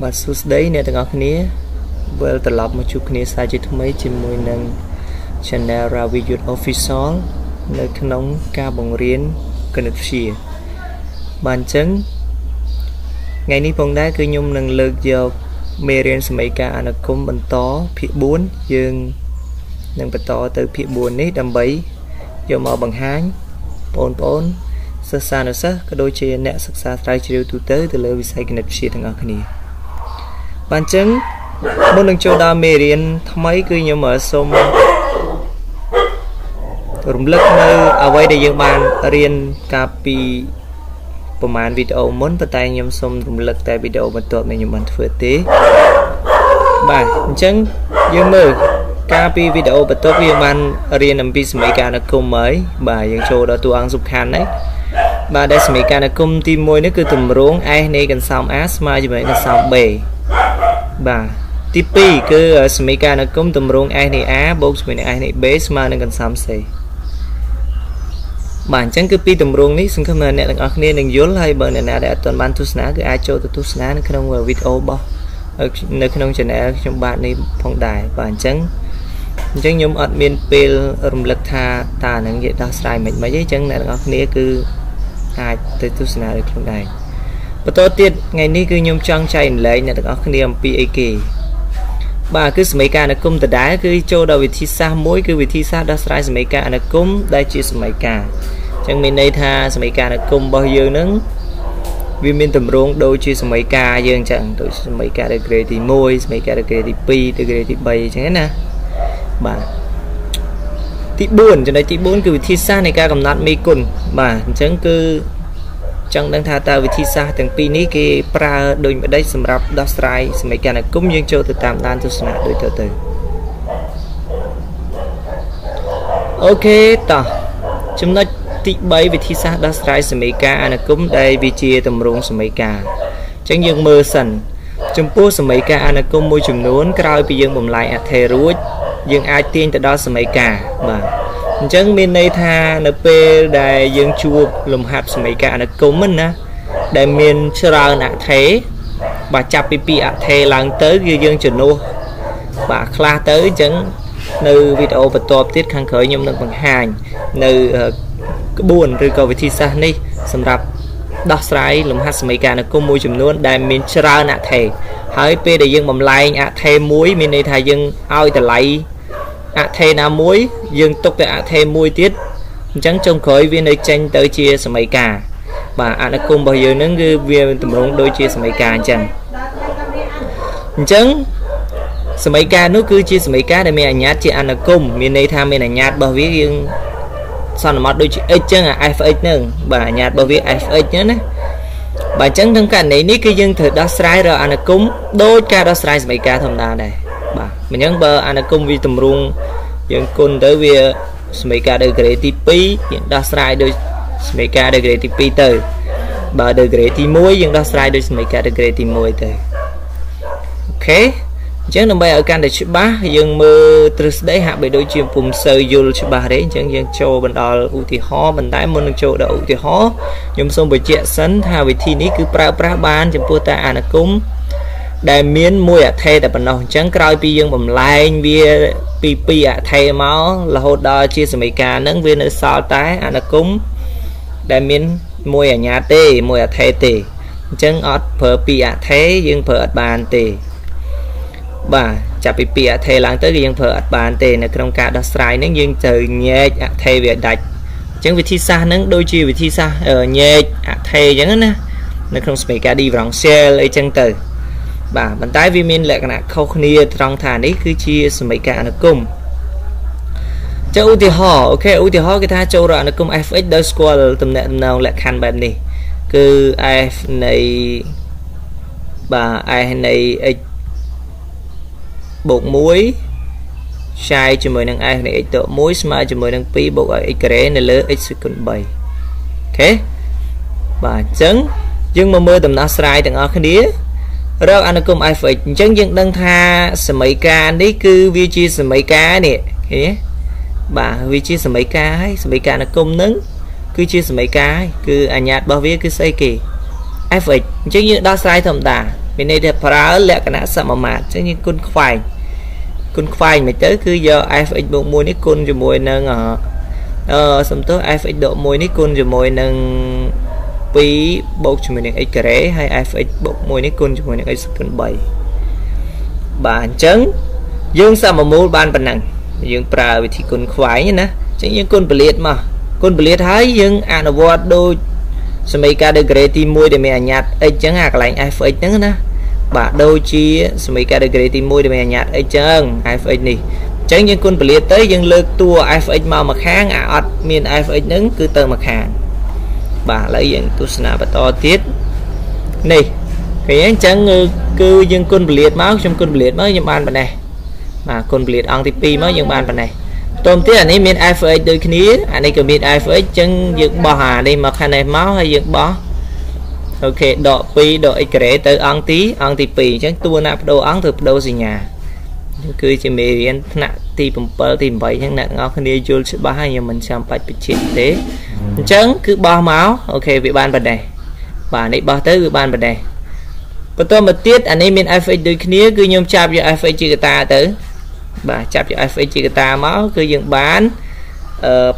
Và suốt đấy nè, tầng này vừa trở lại một chút này sai chút mấy chỉ mùi nâng channel Ravy Yuth Official nơi nóng ca bóng riêng cần được chia bàn chân ngày ní phong đá cứ nhung nâng lực dọc mê riêng xe mấy ca anh à cũng bằng tó phía 4 dương nâng bằng tó từ phía 4 này đầm bấy dựa màu bằng háng bốn bốn sơ xa nó sơ có đôi chế nẹ sơ xa trái chế tụ tới từ lời vì sai cần được chia thằng ngọt này bàn chân muốn nâng châu đa mê riêng thăm ấy cứ nhung mở xong rung lực nơi ở đây dương bàn riêng capi bộ màn video muốn bắt tay nhầm xong rung lực tại video mà tuột này nhầm bàn phở tế bà chẳng dương mơ capi video bắt tốt dương bàn riêng nằm bị mấy ca nó không mới bà dương châu đó tu ăn dục khăn đấy bà đây mấy ca nó không tìm môi nó cứ tùm rốn ai này cần xong asma chứ mấy cần xong bề bà tipi cứ ở mấy ca nó không tùm rốn ai này á bốc mình ai này bế mà nó cần xong xe bản chân cứ pi tầm ruộng ní xin cảm ơn nè các anh em dồn lại bởi nè để toàn ban tu sná cứ ai cho tu sná nó không video bao nó không chèn ép trong bạn này phong đài bản chân nhóm admin pel rầm lực tha ta năng dễ đa sai mình mấy giấy chân nè các anh em cứ ai tới tu sná được phong đài và tôi tiết ngày ní cứ nhóm trang chạy lấy nè các anh em pi kỳ bà cứ mấy ca nó cung từ đá cứ cho đầu vị thi xa mỗi cứ vị thi xa đa sai mấy ca nó cung đại chia mấy ca chẳng mình đây tha mấy ca nó cung bao nhiêu nứng vì mình tầm ruộng đôi chia mấy ca dương chẳng tụi mấy ca được thì môi mấy ca được thì pi được thì bay chẳng hết nè bà tí buồn cho đây tí buồn cứ thi xa này ca cầm nát mấy cồn bà chẳng cứ chẳng đang tha ta vì thi xa từng pi ní cái pra đôi mà đấy sầm rập đa sai mấy cái này cũng như cho từ tạm tan cho sna đôi từ ok ta chúng ta tị bấy vì thi xa đa sai mấy cái này cũng đây vì chia tầm ruộng mấy cái chẳng dừng mơ sần chúng pua mấy cái này cũng môi trường nón cào bị dừng bầm lại à thề rúi dừng ai tiên từ đó mấy cái mà chẳng mình đây tha np đại dương chua lùm hạt mấy cả nó cống mình á đại miền sờ nạ thế bà chạp pipi ạ thế làng tới ghi dương chuẩn nô bà khla tới chẳng nơi video vật tọp tiết kháng khởi nhâm nâng bằng hành nơi buồn rồi cầu về thi xa đi xâm rạp đọc sái lùm hạt mấy cả nó có môi chùm luôn đại miền sờ nạ thế hỏi p đại dương bầm lại ạ thế muối mình đây thà dương oi tờ lấy ạ thê na muối dương tốc tại ạ thê muối tiết chẳng trông khởi viên nơi tranh tới chia sầm mấy cả bà ạ nó cùng bao giờ nó gư viên tùm rung đôi chia sầm mấy cả chẳng chẳng sầm mấy ca nó cứ chia sầm mấy cá để mẹ nhát chị ăn nó cùng miền đây tham miền là nhát bao viết riêng sao nó mất đôi chị ấy chẳng là ai phải nâng bà nhát bao viết ai phải nhớ nè bà chẳng thằng cả này ní cứ dương thử đá sai rồi ăn nó cúng đôi ca đá sai mấy ca thầm đa này bà mình nhấn bờ anh công vi tầm rung dân côn tới việc mấy ca được gửi tipi những đa sai đôi mấy ca được gửi tipi từ bà được gửi thì môi dân đa sai đôi mấy ca được gửi thì môi từ ok chẳng nằm bay ở can để chụp bá dân mơ từ đấy hạ bị đôi chim phùng sờ vô chụp bà đấy chẳng dân châu bên đó u thì ho mình đái môn châu đậu thì ho nhưng xong bởi chuyện sấn thao vì thi ní cứ pra pra ban chẳng ta anh cúng đại miến môi à thay tại bản đầu trắng còi pi dương bầm lại bia pi pi à thay máu là hột đo chia sẻ mấy ca nâng viên ở sao tái anh là cúng đại miến môi à nhà tê môi à thay tê trắng ọt phở pi à thế dương phở bàn tê bà chả pi pi à thay làng tới dương phở bàn tê là trong cả đa sai nâng dương từ nhẹ à thay về đạch trắng vị thi xa nâng đôi chi vị thi xa ở nhẹ à thay chẳng nè nó không mấy ca đi vòng xe lấy chân từ bà bàn tay vi minh lại là khâu nia trong thàn đấy cứ chia mấy cả nó cùng châu thì họ ok ưu thì họ cái tha châu rồi nó cùng fx đôi score tầm nè nào lại khăn bạn này cứ ai này bà ai này bột muối sai cho mười năng ai này tợ muối smart cho mười năng pi bột ai kể này lỡ x còn 7 ok bà chấn nhưng mà mưa tầm nó sai tầng ở cái đĩa rồi anh cũng ai phải chẳng những đang tha mấy ca đấy cứ vi chia mấy cá nè thế bà vi chia mấy cá hay mấy cá là công nứng cứ chia mấy cá cứ à nhạt bao viết cứ xây kỳ ai phải chẳng những đa sai thầm tà Mình đây là phá lệ cả nã sầm mà mạt chứ như con khoai mà tới cứ giờ ai phải bộ môi nít con rồi môi nâng ở xong tới ai phải độ môi nít con rồi môi nâng phí bộ cho mình ấy kể hay ai phải bộ môi nít con cho mình ấy sụn bảy bản chấn dương sao mà mua ban bản năng dương pra vì thì con khoái như nè chính những con bệt mà con bệt hái dương ăn ở vọt đôi xem mấy ca được kể tìm môi để mẹ nhạt ấy chẳng hạt lạnh ai phải nhớ nè bà đôi chi xem mấy ca được kể tìm môi để mẹ nhạt ấy chẳng ai phải nỉ chẳng những con bệt tới dân lơ tua ai phải màu mà kháng ạt miền ai phải nhớ cứ tờ mặt hàng bà lấy dân tu sna và to tiết này cái anh chẳng cứ dân con bệt máu trong con bệt mới những bàn này mà con bệt ăn thì mới những bàn này tôm tiếc anh ấy miền ai phải đôi khi anh ấy cứ miền ai phải chân dựng bò hà đi mà khai này máu hay dựng bò ok độ pi độ kể tới ăn tí ăn thì pi chứ tua nạp đồ ăn thực đâu gì nhà cứ chỉ miền nặng thì bấm bơ thì vậy chẳng nặng ngon khi đi chơi ba hay nhà mình xem bạch bị chết thế chấn cứ bò máu ok vị ban bật này bà này bò tới vị ban bật này còn tôi mà tiếc anh ấy miền ai phải đôi khi cứ nhôm chạp giờ ai phải chơi ta tới bà chạp cho ai phải chỉ ta máu cứ dựng bán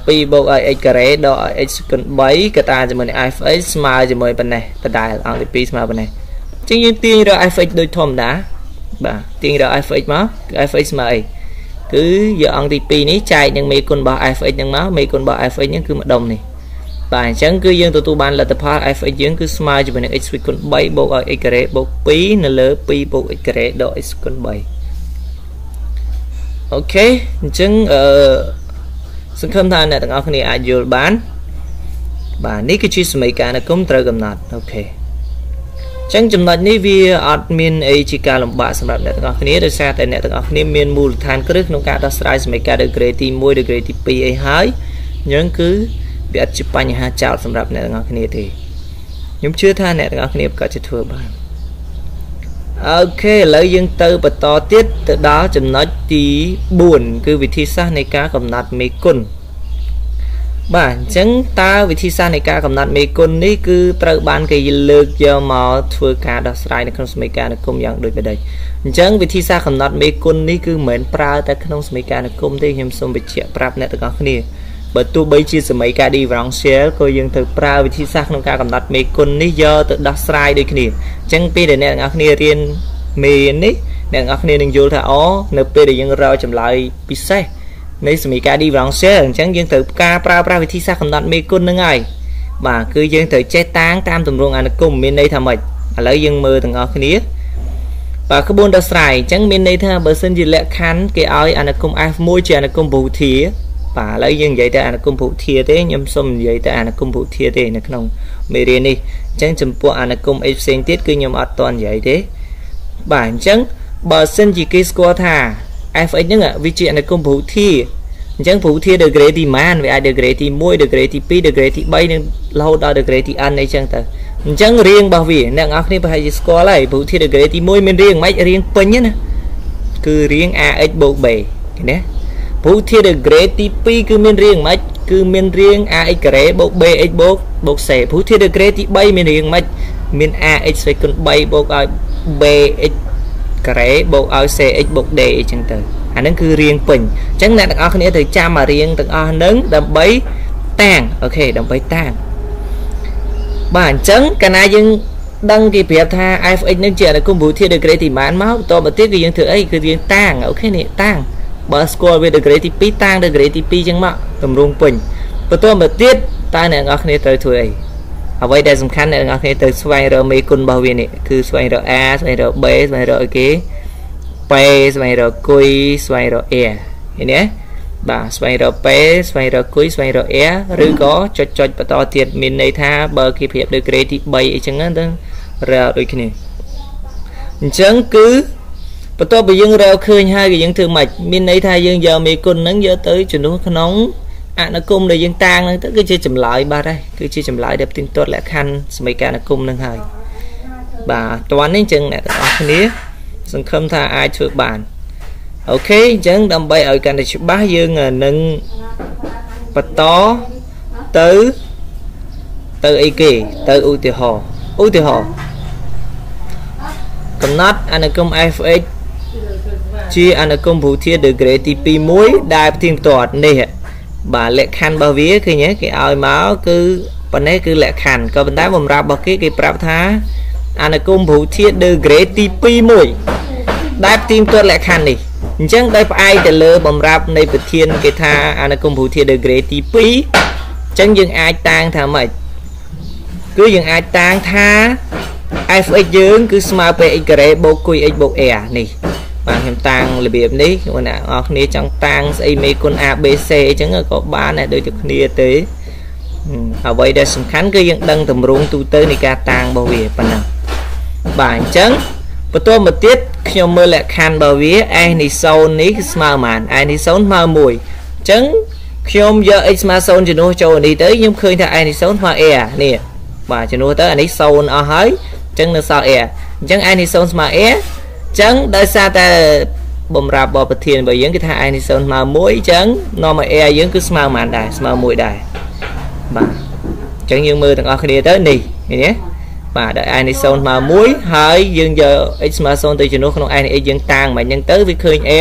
pi bộ ai kể đó cần bấy cái ta cho mình ai phải smile cho mời bên này ta đài ăn thì pi smile bên này chứ như tiên rồi ai phải đôi thom đã bà tiên rồi ai phải máu ai phải smile cứ giờ ăn thì pi ní chạy nhưng mấy con bà ai phải nhưng máu mấy con bà ai phải những cứ một đồng này bà chẳng cứ dân tụi ban là tập hoa ai phải dưỡng cứ smile cho mình ai cần bấy bộ ai kể bộ pi nó lỡ pi bộ ai kể đó cần bấy ok chứng xin khâm tha này tao không đi ai dồi bán và ní cái chuyện mấy cái nó cũng trời cầm nát ok chẳng chừng nói ní vì admin ấy chỉ cả làm bạn xem lại này tao không đi được xa tại này tao không đi miền mù than cứ nó cả ta mấy cái được grade môi được grade pi hai nhưng cứ bị ắt chụp ảnh ha chào xem lại này tao không đi thì nhóm chưa tha này tao không đi cả chụp thừa bạn ok lấy dân tư và to tiết từ đó chấm nói tí buồn cứ vị thi xa này cá cầm nạt mấy côn bản chứng ta vị thi xa này cá cầm nạt mấy côn đấy cứ tự ban cái lực giờ mà thua cá đó sai này không mấy cá nó không nhận được về đây chứng vị thi xa cầm nạt mấy côn đấy cứ mến pra ta không mấy cá nó không thấy hiểm xung bị chẹt prap này tất cả cái này bởi tôi bây chia sẻ mấy cá đi và ông share coi dân thực pra vị thi xa không cá cầm nạt mấy côn đấy giờ tự đó sai đây cái này chẳng biết để nè ngọc nia riêng miền đấy nè ngọc nia đừng vô thà ó nợ p để dân rau chậm lại bị say nấy smi ca đi vào xe chẳng dân từ ca pra pra vì thi xa không đặt mê côn nữa ngay mà cứ dân từ che tang tam tùng ruộng ăn cùng miền đây thầm mệt lấy dân mơ thằng ngọc nia và các bôn đã xài chẳng miền đây thà bờ sân gì lẽ khán cái ơi ăn cùng ai môi chèn ăn cùng bù thía và lấy dân vậy ta ăn cùng bù thía thế nhâm xôm vậy ta ăn cùng bù thía thế nè không mê riêng đi chẳng chấm po anh công ấy xem tiết cứ nhầm toàn vậy thế bản chẳng bờ sân chỉ cái score thà ai phải nhớ ạ vì chuyện là công phụ thi chẳng phụ thi được grade thì man về ai được grade thì môi được grade thì pi được grade thì bay nên lâu đã được grade thì ăn này chẳng thật chẳng riêng bảo vì nàng ác này phải score lại phụ thi được grade thì môi mình riêng mấy riêng pin nhá cứ riêng a x bộ bề nhé phụ thi được grade thì pi cứ mình riêng mấy cứ miền riêng a x kể bộ b x bộ bộ sẻ phú thiên được grade thì bay miền riêng mạch miền a x phải cần bay bộ ở b x kể bộ ở c x bộ d chẳng từ anh ấy cứ riêng bình chẳng là được ở cái thời cha mà riêng được ở nướng đầm bấy tàng ok đầm bấy tàng bản chứng cái này nhưng đăng ký việc tha ai phải nâng chuyện là công bố thiên được grade thì bán máu to mà tiếc cái những thứ ấy cứ riêng tàng ok này tàng bờ score về được grade thì pi tàng được grade thì pi chẳng mà tầm rung bình và tôi mà tiếc ta này ngọc này tới tuổi ở đây đây sầm khăn này ngọc này tới xoay rồi mấy con bảo vệ này cứ xoay rồi a xoay rồi b xoay rồi cái p xoay rồi quy xoay rồi e thế nhé bà xoay rồi p xoay rồi quy xoay rồi e rồi có cho bà to thiệt mình này tha bờ kịp hiệp được cái thì bay chẳng ngán đâu rồi đôi khi này chẳng cứ bà to bị dưng rau khơi hai cái những thứ mạch mình này tha dưng giờ mấy con nắng giờ tới chuyển nó nóng nó cung để dân tang nó cứ chia chậm lại ba đây cứ chia chậm lại đẹp tiếng tốt lại khăn mấy cái nó cung nâng hơi bà toán đến chừng này tao ní xong không tha ai chữa bàn ok chấn đâm bay ở cạnh này chụp bá dương nâng bật to tứ từ ý kỳ từ ưu tiểu hồ កំណត់អានុក្រម FX ជាអានុក្រមពូធាដឺក្រេទី21ដែលផ្ទៀងផ្ទាត់នេះបាទលក្ខខណ្ឌរបស់វាឃើញគេឲ្យមកគឺប៉ុណ្ណេះគឺលក្ខខណ្ឌក៏ប៉ុន្តែបំរាប់របស់គេប្រាប់ថាអានុក្រមពូធាដឺក្រេទី21ដែលផ្ទៀងផ្ទាត់លក្ខខណ្ឌនេះអញ្ចឹងដោយផ្អែកទៅលើបំរាប់នៃប្រធានគេថាអានុក្រមពូធាដឺក្រេទី2អញ្ចឹងយើងអាចតាំងថាម៉េចគឺយើងអាចតាំងថា fx យើងគឺស្មើពេល x ការ៉េបូកគុយ x បូក a នេះបាទខ្ញុំតាំងរបៀបនេះបងប្អូនគ្នាចង់តាំងស្អីមេគុណ a b c អញ្ចឹងក៏បានដែរដូចគ្នាទេអ្វីដែលសំខាន់គឺយើងដឹងតម្រងទូទៅនៃការតាំងរបស់វាប៉ុណ្ណឹងបាទអញ្ចឹងបន្ទាប់មកទៀតខ្ញុំមើលលក្ខខណ្ឌរបស់វា s នេះ0នេះគឺស្មើប៉ុន្មាន s នេះ0ស្មើ1អញ្ចឹងខ្ញុំយក x ស្មើ0ជំនួសចូលនេះទៅខ្ញុំឃើញថា s នេះ0ស្មើ a នេះបាទជំនួសទៅអានេះ0អស់ហើយអញ្ចឹងនៅសល់ a អញ្ចឹង a នេះ0ស្មើ a អញ្ចឹងដោយសារតែបំរាប់បបប្រធានរបស់យើងគឺថា a នេះ0ស្មើ1អញ្ចឹងនាំឲ្យ a យើងគឺស្មើប៉ុន្មានដែរស្មើ1ដែរបាទអញ្ចឹងយើងមើលទាំងអស់គ្នាទៅនេះឃើញទេបាទដោយ a នេះ0ស្មើ1ហើយយើងយក x ស្មើ0ទៅជំនួសក្នុង a នេះ x យើងតាំងមិនហ្នឹងទៅវាឃើញ a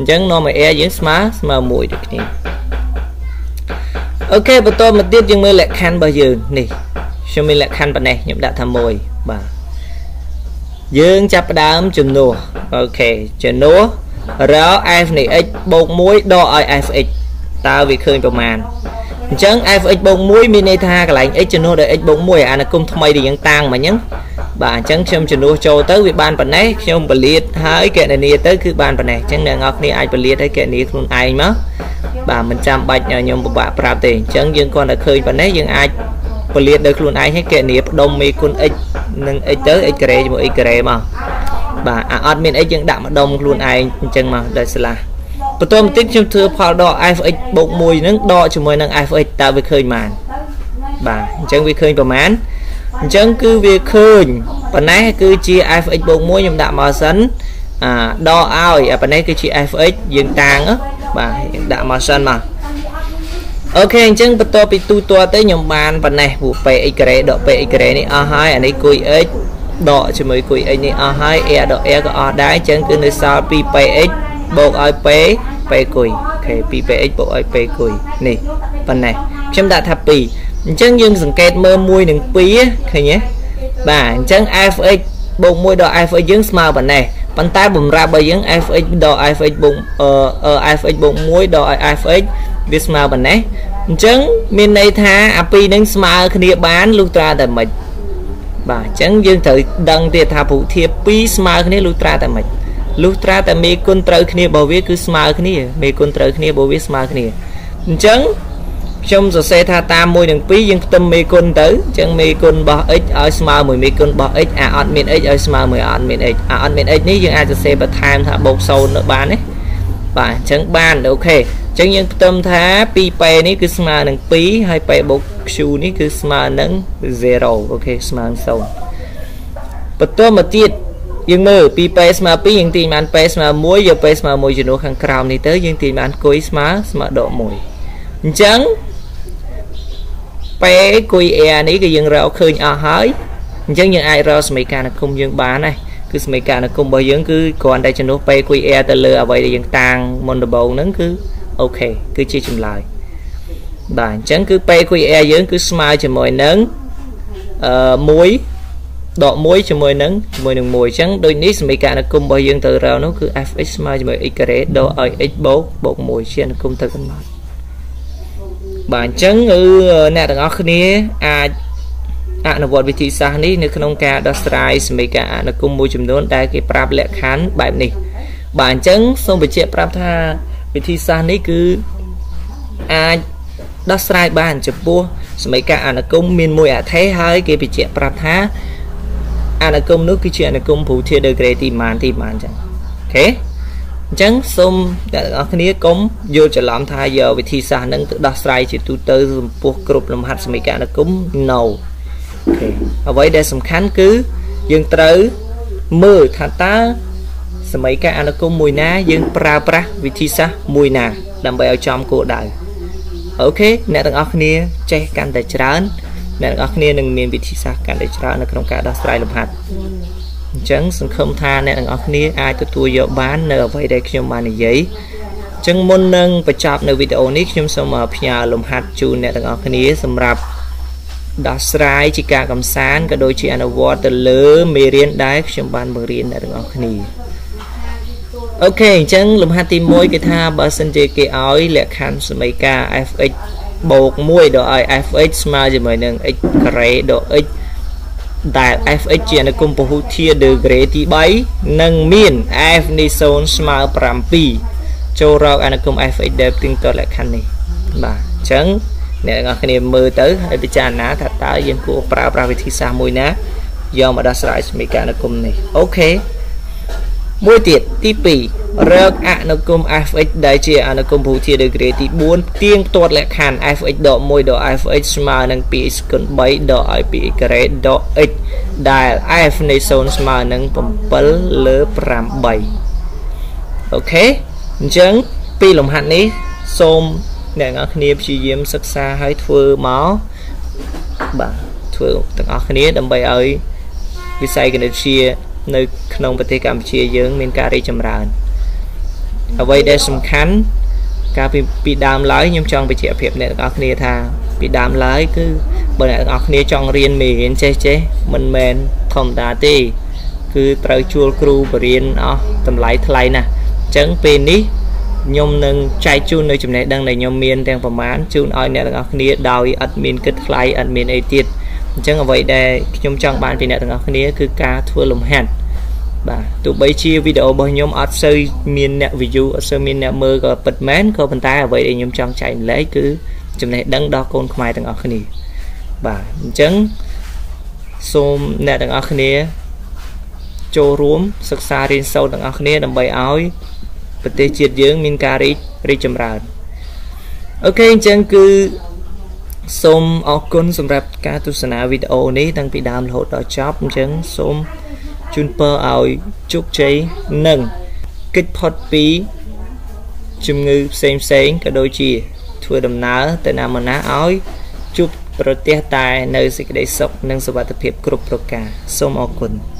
អញ្ចឹងនាំឲ្យ a យើងស្មើ1ដូចគ្នាអូខេបន្តមកទៀតយើងមើលលក្ខខណ្ឌរបស់យើងនេះខ្ញុំមានលក្ខខណ្ឌប៉ុណ្ណេះខ្ញុំដាក់ថា1បាទយើងចាប់ផ្ដើមជំនួសអូខេជំនួសរក f នៃ x បូក1ដកឲ្យ fx តើវាឃើញប្រមាណអញ្ចឹង fx បូក1មានន័យថាកន្លែង x ជំនួសដោយ x បូក1អានុគមថ្មីដែលយើងតាំងមកអញ្ចឹងបាទអញ្ចឹងខ្ញុំជំនួសចូលទៅវាបានប៉ុណ្ណេះខ្ញុំបលាតហើយកណនីទៅគឺបានប៉ុណ្ណេះអញ្ចឹងអ្នកនរគ្នាអាចបលាតហើយកណនីខ្លួនឯងមកបាទមិនចាំបាច់ខ្ញុំពិបាកប្រាប់ទេអញ្ចឹងយើងគ្រាន់តែឃើញប៉ុណ្ណេះយើងអាចពលៀតដោយខ្លួនឯងហ្នឹងគណនាផ្ដុំមេគុណ x និង x ទៅ x ការ៉េជាមួយ x ការ៉េមកបាទអាអត់មាន x យើងដាក់ម្ដុំខ្លួនឯងអញ្ចឹងមកដោយស្លាស់បន្ទាប់បន្តិចខ្ញុំធ្វើផលដក fx បូក1ហ្នឹងដកជាមួយនឹង fx តើវាឃើញបានបាទអញ្ចឹងវាឃើញប្រមាណអញ្ចឹងគឺវាឃើញប៉ុណ្ណេះគឺជា fx បូក1ខ្ញុំដាក់មកសិនដកឲ្យប៉ុណ្ណេះគឺជា fx យើងតាំងបាទយើងដាក់មកសិនមកអូខេអញ្ចឹងបន្ទាប់ពីទូទាត់ទៅខ្ញុំបានប៉ុណ្ណេះពួក px ការ៉េដក px ការ៉េនេះអស់ហើយអានេះគុយ x ដកជាមួយគុយ x នេះអស់ហើយ a ដក a ក៏អស់ដែរអញ្ចឹងគឺនៅសល់ 2px បូកឲ្យ p គុយអូខេ 2px បូកឲ្យ p គុយនេះប៉ុណ្ណេះខ្ញុំដាក់ថា2អញ្ចឹងយើងសង្កេតមើល1និង2ឃើញទេបាទអញ្ចឹង fx បូក1ដក fx យើងស្មើប៉ុណ្ណេះប៉ុន្តែបំរាប់របស់យើង fx ដក fx បូកfx បូក1ដកឲ្យ fx វាស្មើប៉ុណ្ណេះអញ្ចឹងមានន័យថាអាពីរនឹងស្មើគ្នាបានលុះត្រាតែម៉េចបាទអញ្ចឹងយើងត្រូវដឹងទៀតថាពុធាពីរស្មើគ្នាលុះត្រាតែម៉េចលុះត្រាតែមេគុណត្រូវគ្នារបស់វាគឺស្មើគ្នាមេគុណត្រូវគ្នារបស់វាស្មើគ្នាអញ្ចឹងខ្ញុំសរសេរថាតាម1និង2យើងផ្ទឹមមេគុណទៅអញ្ចឹងមេគុណរបស់ x ឲ្យស្មើមួយមេគុណរបស់ x អាអត់មាន x ឲ្យស្មើមួយអត់មាន x អាអត់មាន x នេះយើងអាចសរសេរបន្ថែមថាបូក0នៅបានទេបាទអញ្ចឹងបានអូខេអញ្ចឹងយើងផ្ទឹមថា 2p នេះគឺស្មើនឹង2ហើយ p បូក q នេះគឺស្មើនឹង0អូខេស្មើនឹង0បន្ទាប់មកទៀតយើងមើល 2p ស្មើ2យើងទាញបាន p ស្មើ1យក p ស្មើ1ជំនួសខាងក្រោមនេះទៅយើងទាញបានគុយស្មើដក1អញ្ចឹង p គុយ a នេះគឺយើងរកឃើញអស់ហើយអញ្ចឹងយើងអាចរកសមីការណគុំយើងបានហើយគឺសមីការណគុំរបស់យើងគឺគ្រាន់តែជំនួស p គុយ a ទៅលើអ្វីដែលយើងតាំងមុនដំបូងហ្នឹងគឺអូខេគឺជាចម្លើយបាទអញ្ចឹងគឺ p គុយ a យើងគឺស្មើជាមួយនឹង1ដក1ជាមួយនឹង1អញ្ចឹងដូចនេះសមីការណគុំរបស់យើងទៅរកនោះគឺ fx ស្មើជាមួយ x ការ៉េដកឲ្យ x បូក1ជាអនុគុំទៅកំណត់បាទអញ្ចឹងគឺអ្នកទាំងអស់គ្នាអាចអនុវត្តវិធីសាស្ត្រនេះនៅក្នុងការដោះស្រាយសមីការអនុគុំមួយចំនួនដែលគេប្រាប់លក្ខខណ្ឌបែបនេះបាទអញ្ចឹងសូមបញ្ជាក់ប្រាប់ថាវិធីសាស្ត្រនេះគឺអាចដោះស្រាយបានចំពោះសមីការអនុគមមានមួយអត្ថេហើយគេបញ្ជាក់ប្រាប់ថាអនុគមនោះគឺជាអនុគមពូធាដឺក្រេទីម៉ានអញ្ចឹងអូខេអញ្ចឹងសូមអ្នកទាំងអស់គ្នាកុំយល់ច្រឡំថាយកវិធីសាស្ត្រនឹងទៅដោះស្រាយជាទូទៅចំពោះគ្រប់លំហាត់សមីការអនុគម No អូខេអ្វីដែលសំខាន់គឺយើងត្រូវមើលថាតើសមីការអនុគមមួយណាយើងប្រើប្រាស់វិធីសាស្ត្រមួយណាដើម្បីឲ្យចំគោលដៅអូខេអ្នកទាំងអស់គ្នាចេះកាន់តែច្រើនអ្នកទាំងអស់គ្នានឹងមានវិធីសាស្ត្រកាន់តែច្រើននៅក្នុងការដោះស្រាយលំហាត់ chẳng không tha nên ở kia ai tự tôi dạo bán nợ vậy đây khi mà giấy chẳng muốn nâng và chạm nợ video này khi mà mở nhà lồng hạt chu nên ở kia xem rạp đa sải chỉ cả cảm sán cả đôi chị anh vợ từ lứa mì riêng đái khi mà ban mì riêng ở kia ok chẳng lồng hạt tim môi cái tha bà sinh chơi cái ói lệ khăn mấy ca fx bột muối độ fx mà gì mới nâng x cái độ x tại fx chia nó cùng bổ thia được cái tí bấy nâng miền f ni son smart pram pi châu rau anh cùng fx đẹp tinh to lại khăn này mà chẳng nè ngọc này mơ tới hay bị chán ná thật táo dân của pra pra vị thị xa mùi ná do mà đã sợi mấy cái nó cùng này ok mùi tiệt tí bì rớt anh cùng fx đại chia anh cùng bổ thia được cái tí buôn tiên tốt lại khăn fx độ môi độ fx smart nâng pi cần bấy độ pi cái độ x đại f này son smart nâng bấm bấm lỡ pram bảy ok chẳng pi lồng hạn này xôm nè ngọc niệm chỉ diễm sắc xa hay thưa máu bà thưa tất cả cái đầm bay ơi vì say cái chia nơi nông vật thể cảm chia dưỡng mình cà ri chầm ràn ở đây để sầm khánh cà bị đam lái nhưng trong bị chịu phép nè ngọc niệm thà bị đam lái cứ bởi nè ngọc niệm trong riêng mình chế mình mền thầm đá tì cứ trao chua kêu bởi riêng ó tầm lái thay nè chẳng pin đi nhôm nâng trái chun nơi chấm này đang này nhôm miên đang phẩm án chun oi nè thằng ác nia đòi admin kết lại admin ấy tiệt chẳng là vậy đây nhôm trong bàn vì nè thằng ác nia cứ cá thua lồng hẹn bà tụi bây chia video bởi nhôm ắt xây miên nè video xây miên nè mơ gọi bật mén coi phần tai vậy để nhôm trong chạy lấy cứ chấm này đang đo con không ai thằng ác nia bà chẳng xôm nè thằng ác nia cho rúm sắc xa riêng sâu thằng ác nia đầm bay oi bất tê chiết dưỡng mình cà ri ri chầm ràn ok chẳng cứ xôm ọc côn xâm rạp ca tu sân video này đang bị đam hột ở chóp chẳng xôm chun pơ oi chúc cháy nâng kích phót phí chùm ngư xem cả đôi chìa thua đầm ná tên nà mờ ná oi chúc protest tài nơi sẽ đầy sọc nâng sơ bạc tập hiệp cực pro ca xôm ọc côn.